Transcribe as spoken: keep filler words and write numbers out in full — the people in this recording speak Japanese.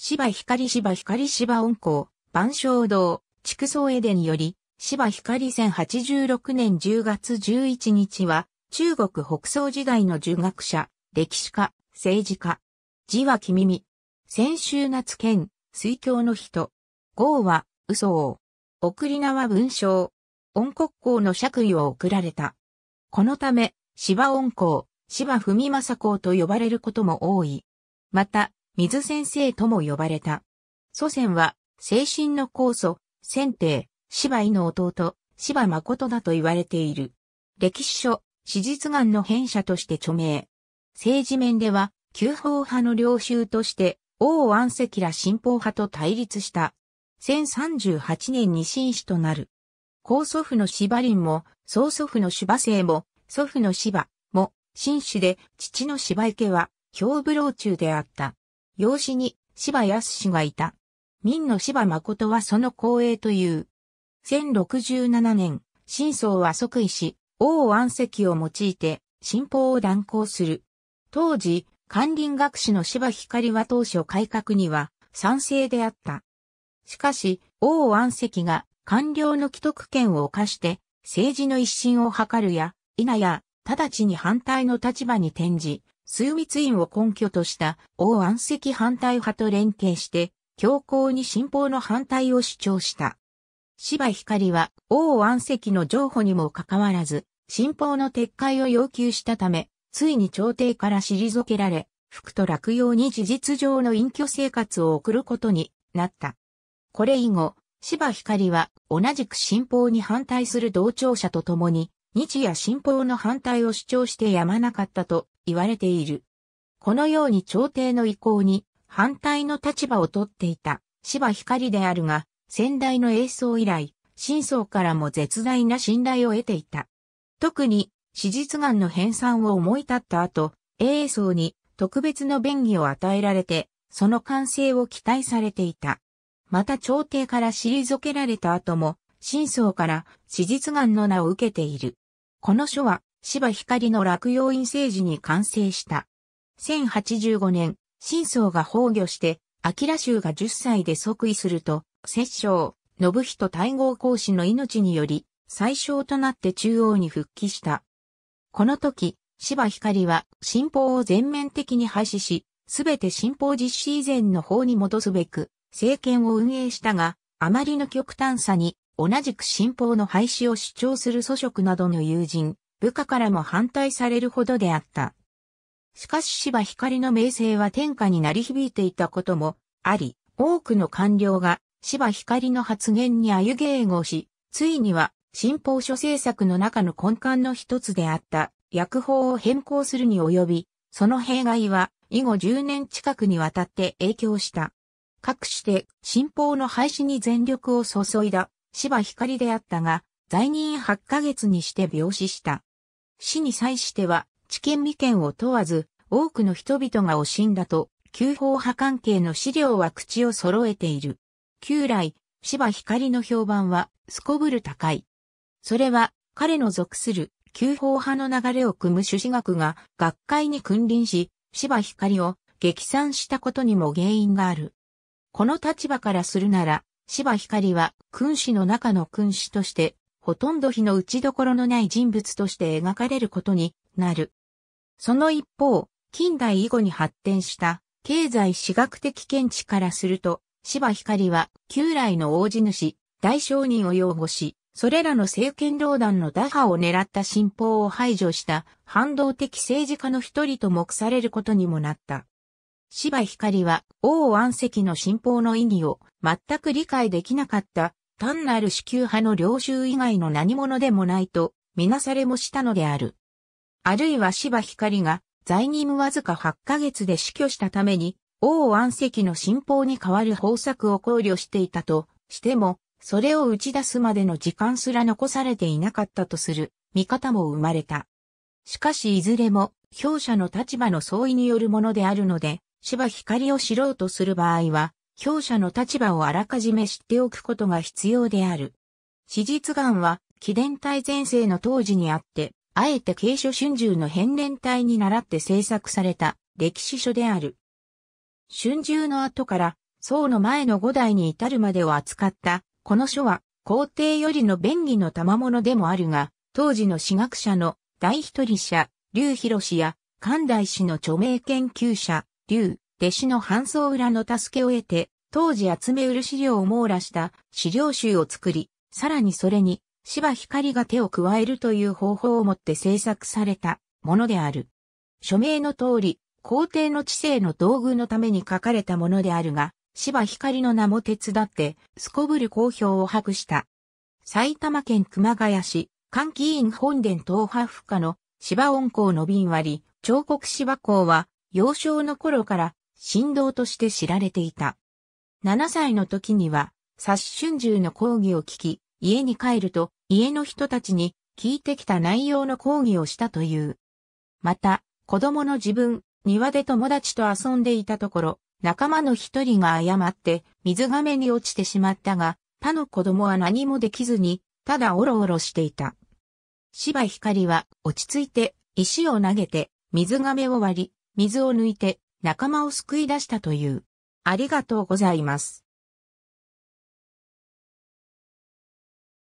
芝光芝光芝音校、万象堂、竹草絵手により、芝光せんはちじゅうろくねんじゅうがつじゅういちにちは、中国北宋時代の儒学者、歴史家、政治家。字は君見。泉州夏兼、水郷の人。号は、雨僧。送り名は文章。音国公の爵位を贈られた。このため、芝音校、芝文正校と呼ばれることも多い。また、水先生とも呼ばれた。祖先は、聖神の高祖、宣帝、芝夷の弟、芝誠だと言われている。歴史書、史実願の編者として著名。政治面では、旧法派の領袖として、王安石ら新法派と対立した。せんさんじゅうはちねんに進士となる。高祖父の芝林も、曽祖父の芝生も、祖父の芝も、進士で、父の芝池は、兵部郎中であった。養子に、芝靖がいた。明の芝誠はその後裔という。せんろくじゅうななねん、神宗は即位し、王安石を用いて、新法を断行する。当時、翰林学士の芝光は当初改革には賛成であった。しかし、王安石が官僚の既得権を侵して政治の一新を図るや、否や、直ちに反対の立場に転じ、枢密院を根拠とした王安石反対派と連携して、強硬に新法の反対を主張した。芝光は王安石の譲歩にもかかわらず、新法の撤回を要求したため、ついに朝廷から退けられ、服と落葉に事実上の隠居生活を送ることになった。これ以後、芝光は同じく新法に反対する同調者と共に、日夜新法の反対を主張してやまなかったと言われている。このように朝廷の意向に反対の立場をとっていた芝光であるが、先代の英宗以来、神宗からも絶大な信頼を得ていた。特に、史実願の編纂を思い立った後、英宗に特別の便宜を与えられて、その完成を期待されていた。また朝廷から退けられた後も、神宗から史実願の名を受けている。この書は、芝光の洛陽院政治に完成した。せんはちじゅうごねん、神宗が崩御して、明州がじゅっさいで即位すると、摂政、信人太閤公子の命により、宰相となって中央に復帰した。この時、芝光は新法を全面的に廃止し、すべて新法実施以前の法に戻すべく、政権を運営したが、あまりの極端さに、同じく新法の廃止を主張する祖職などの友人、部下からも反対されるほどであった。しかし芝光の名声は天下に鳴り響いていたこともあり、多くの官僚が芝光の発言に揶揄をし、ついには、新法書制作の中の根幹の一つであった、訳法を変更するに及び、その弊害は、以後じゅうねん近くにわたって影響した。かくして、新法の廃止に全力を注いだ、芝光であったが、在任はちかげつにして病死した。死に際しては、知見未見を問わず、多くの人々が惜しんだと、旧法派関係の資料は口を揃えている。旧来、芝光の評判は、すこぶる高い。それは、彼の属する、旧法派の流れを組む朱子学が、学会に君臨し、芝光を激賛したことにも原因がある。この立場からするなら、芝光は、君子の中の君子として、ほとんど非の打ちどころのない人物として描かれることになる。その一方、近代以後に発展した、経済史学的見地からすると、芝光は、旧来の大地主、大商人を擁護し、それらの政権壟断の打破を狙った新法を排除した反動的政治家の一人と目されることにもなった。芝光は王安石の新法の意義を全く理解できなかった単なる支給派の領袖以外の何者でもないとみなされもしたのである。あるいは芝光が在任わずかはちかげつで死去したために王安石の新法に代わる方策を考慮していたとしても、それを打ち出すまでの時間すら残されていなかったとする見方も生まれた。しかしいずれも、表者の立場の相違によるものであるので、芝光を知ろうとする場合は、表者の立場をあらかじめ知っておくことが必要である。史実願は、紀伝体全盛の当時にあって、あえて慶初春秋の編年体に倣って制作された歴史書である。春秋の後から、宋の前の五代に至るまでを扱った、この書は、皇帝よりの便宜の賜物でもあるが、当時の史学者の第一人者、劉弘氏や、寛大氏の著名研究者、劉、弟子の韓総浦の助けを得て、当時集めうる資料を網羅した資料集を作り、さらにそれに、柴光が手を加えるという方法をもって制作されたものである。書名の通り、皇帝の治世の道具のために書かれたものであるが、柴光の名も手伝って、すこぶる好評を博した。埼玉県熊谷市、桓騎院本殿東派府下の柴音公の瓶割、彫刻柴公は、幼少の頃から神童として知られていた。ななさいの時には、冊春秋の講義を聞き、家に帰ると、家の人たちに聞いてきた内容の講義をしたという。また、子供の自分、庭で友達と遊んでいたところ、仲間の一人が誤って水がめに落ちてしまったが、他の子供は何もできずに、ただおろおろしていた。柴光は落ち着いて石を投げて水がめを割り、水を抜いて仲間を救い出したという。ありがとうございます。